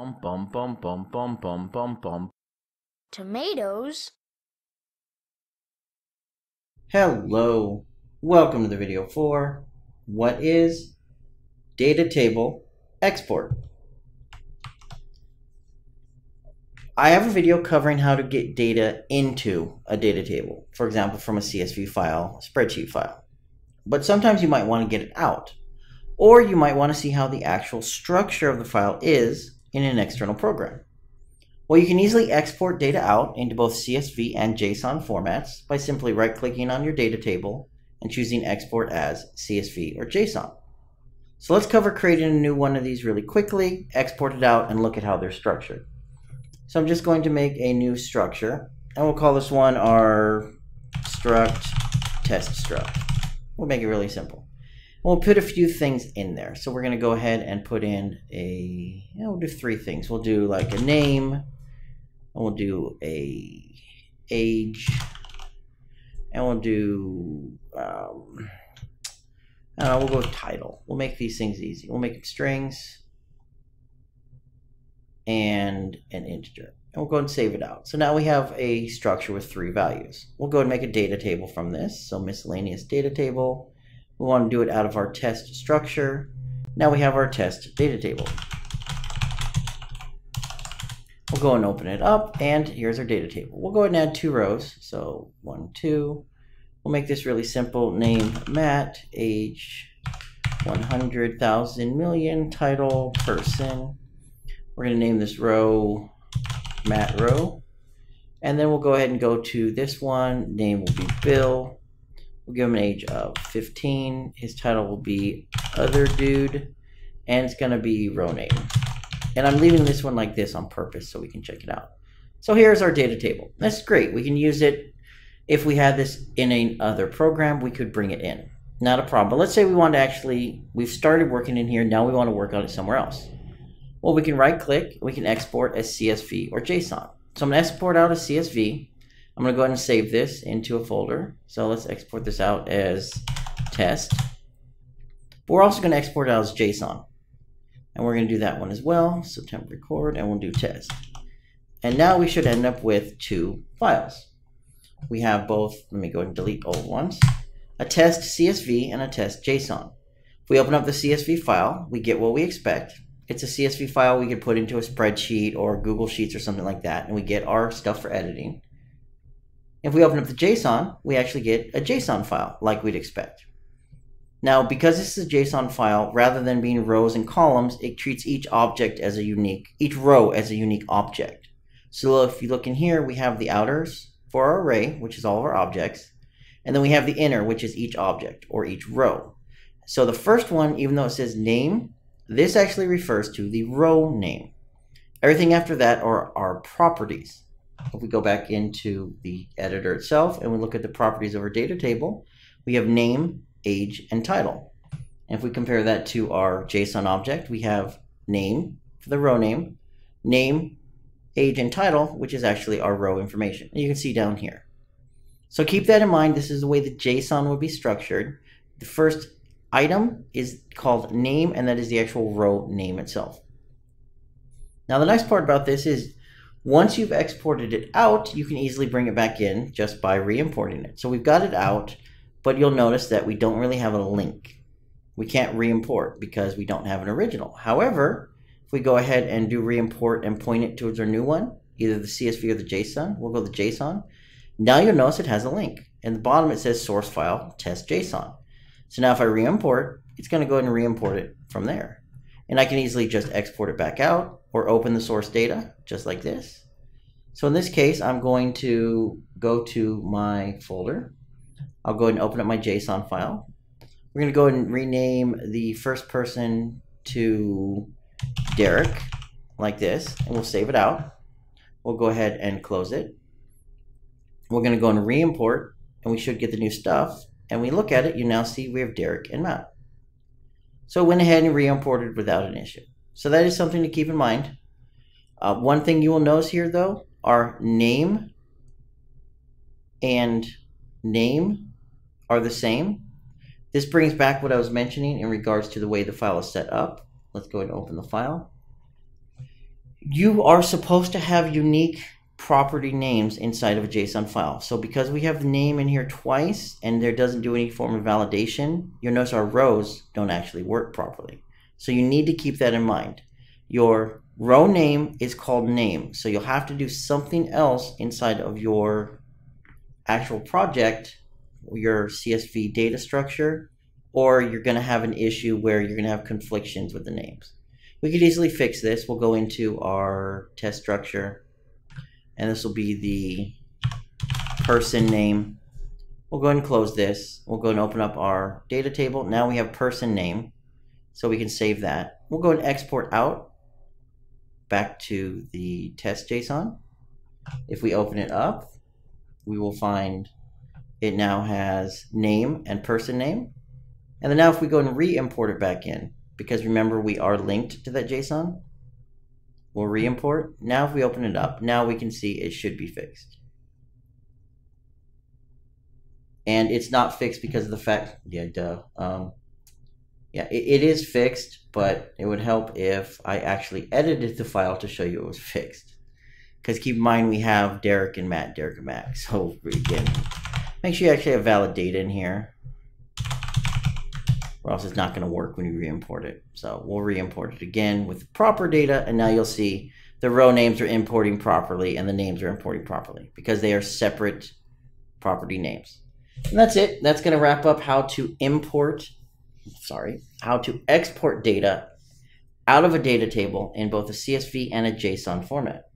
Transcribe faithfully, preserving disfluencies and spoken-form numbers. Pom pom pom pom pom pom pom pom. Tomatoes. Hello. Welcome to the video for what is Data Table Export. I have a video covering how to get data into a data table, for example, from a C S V file, spreadsheet file. But sometimes you might want to get it out, or you might want to see how the actual structure of the file is in an external program. Well, you can easily export data out into both C S V and JSON formats by simply right-clicking on your data table and choosing Export as C S V or JSON. So let's cover creating a new one of these really quickly, export it out, and look at how they're structured. So I'm just going to make a new structure, and we'll call this one our struct test struct. We'll make it really simple. We'll put a few things in there. So we're going to go ahead and put in a, yeah, we'll do three things. We'll do like a name, and we'll do a age, and we'll do, um, uh, we'll go with title. We'll make these things easy. We'll make them strings and an integer, and we'll go and save it out. So now we have a structure with three values. We'll go and make a data table from this. So miscellaneous data table. We want to do it out of our test structure. Now we have our test data table. We'll go and open it up, and here's our data table. We'll go ahead and add two rows. So one, two. We'll make this really simple. Name Matt, age one hundred thousand million, title person. We're going to name this row Matt Row, and then we'll go ahead and go to this one. Name will be Bill. We'll give him an age of fifteen. His title will be Other Dude, and it's going to be row name. And I'm leaving this one like this on purpose so we can check it out. So here's our data table. That's great. We can use it. If we had this in another program, we could bring it in. Not a problem. But let's say we want to actually, we've started working in here. Now we want to work on it somewhere else. Well, we can right-click, we can export as C S V or JSON. So I'm going to export out as C S V. I'm going to go ahead and save this into a folder. So let's export this out as test. But we're also going to export out as JSON. And we're going to do that one as well. So temp record, and we'll do test. And now we should end up with two files. We have both, let me go ahead and delete old ones, a test C S V and a test JSON. If we open up the C S V file, we get what we expect. It's a C S V file we could put into a spreadsheet or Google Sheets or something like that, and we get our stuff for editing. If we open up the JSON, we actually get a JSON file like we'd expect. Now, because this is a JSON file, rather than being rows and columns, it treats each object as a unique, each row as a unique object. So if you look in here, we have the outers for our array, which is all of our objects, and then we have the inner, which is each object or each row. So the first one, even though it says name, this actually refers to the row name. Everything after that are our properties. If we go back into the editor itself and we look at the properties of our data table, we have name, age, and title. And if we compare that to our JSON object, we have name for the row name, name, age, and title, which is actually our row information. And you can see down here. So keep that in mind. This is the way the JSON would be structured. The first item is called name, and that is the actual row name itself. Now the nice part about this is once you've exported it out, you can easily bring it back in just by re-importing it. So we've got it out, but you'll notice that we don't really have a link. We can't re-import because we don't have an original. However, if we go ahead and do re-import and point it towards our new one, either the C S V or the JSON, we'll go to the JSON. Now you'll notice it has a link. In the bottom it says source file test JSON. So now if I re-import, it's going to go ahead and re-import it from there. And I can easily just export it back out or open the source data just like this. So in this case, I'm going to go to my folder. I'll go ahead and open up my JSON file. We're going to go ahead and rename the first person to Derek like this, and we'll save it out. We'll go ahead and close it. We're going to go and re-import, and we should get the new stuff. And we look at it, you now see we have Derek and Matt. So went ahead and re-imported without an issue. So that is something to keep in mind. Uh, one thing you will notice here though, our name and name are the same. This brings back what I was mentioning in regards to the way the file is set up. Let's go ahead and open the file. you are supposed to have unique property names inside of a JSON file. So because we have the name in here twice and there doesn't do any form of validation, you'll notice our rows don't actually work properly. So you need to keep that in mind. Your row name is called name. So you'll have to do something else inside of your actual project, your C S V data structure, or you're going to have an issue where you're going to have conflictions with the names. We could easily fix this. We'll go into our test structure, and this will be the person name. We'll go ahead and close this. We'll go and open up our data table. Now we have person name, so we can save that. We'll go and export out back to the test JSON. If we open it up, we will find it now has name and person name. And then now if we go and re-import it back in, because remember we are linked to that JSON, we'll re-import. Now if we open it up, now we can see it should be fixed. And it's not fixed because of the fact, yeah, duh. Um, yeah, it, it is fixed, but it would help if I actually edited the file to show you it was fixed. Because keep in mind, we have Derek and Matt, Derek and Matt. So again, make sure you actually have valid data in here, or else it's not going to work when you re-import it. So we'll re-import it again with proper data, and now you'll see the row names are importing properly and the names are importing properly because they are separate property names. And that's it. That's going to wrap up how to import, sorry, how to export data out of a data table in both a C S V and a JSON format.